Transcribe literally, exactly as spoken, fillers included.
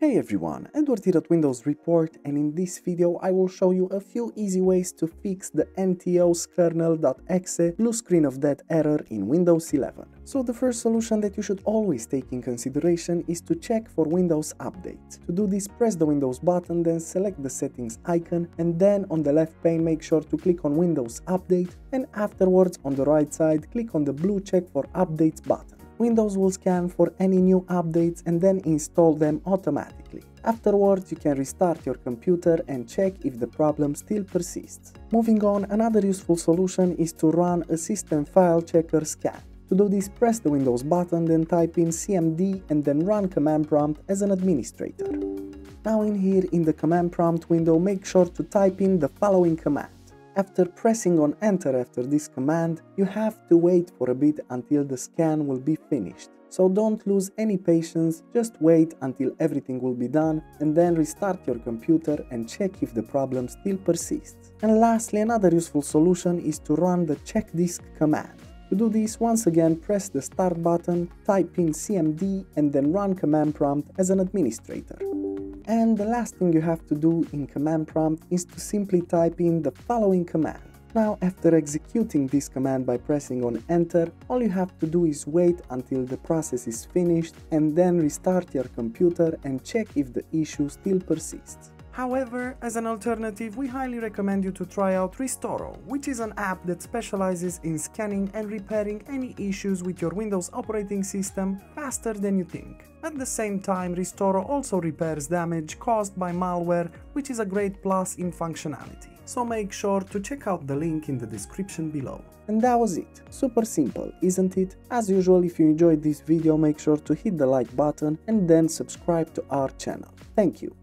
Hey everyone, Edward here at Windows Report, and in this video I will show you a few easy ways to fix the N T O S kernel dot E X E blue screen of death error in Windows eleven. So the first solution that you should always take in consideration is to check for Windows updates. To do this, press the Windows button, then select the settings icon, and then on the left pane make sure to click on Windows Update, and afterwards on the right side click on the blue check for updates button. Windows will scan for any new updates and then install them automatically. Afterwards, you can restart your computer and check if the problem still persists. Moving on, another useful solution is to run a system file checker scan. To do this, press the Windows button, then type in C M D and then run command prompt as an administrator. Now in here, in the command prompt window, make sure to type in the following command. After pressing on enter after this command, you have to wait for a bit until the scan will be finished. So don't lose any patience, just wait until everything will be done and then restart your computer and check if the problem still persists. And lastly, another useful solution is to run the checkdisk command. To do this, once again press the start button, type in C M D and then run command prompt as an administrator. And the last thing you have to do in command prompt is to simply type in the following command. Now, after executing this command by pressing on enter, all you have to do is wait until the process is finished and then restart your computer and check if the issue still persists. However, as an alternative, we highly recommend you to try out Restoro, which is an app that specializes in scanning and repairing any issues with your Windows operating system faster than you think. At the same time, Restoro also repairs damage caused by malware, which is a great plus in functionality. So make sure to check out the link in the description below. And that was it. Super simple, isn't it? As usual, if you enjoyed this video, make sure to hit the like button and then subscribe to our channel. Thank you.